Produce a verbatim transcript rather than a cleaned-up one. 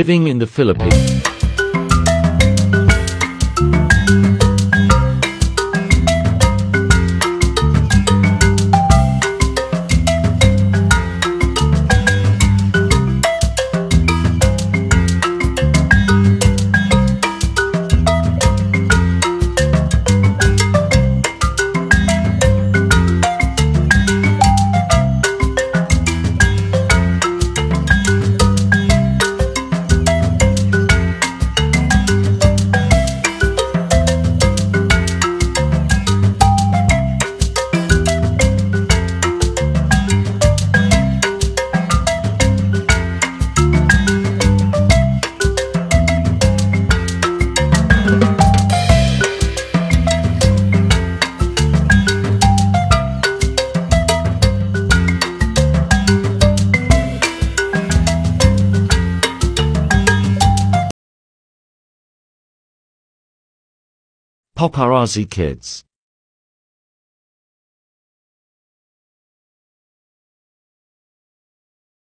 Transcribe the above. living in the Philippines. Paparazzi Kids.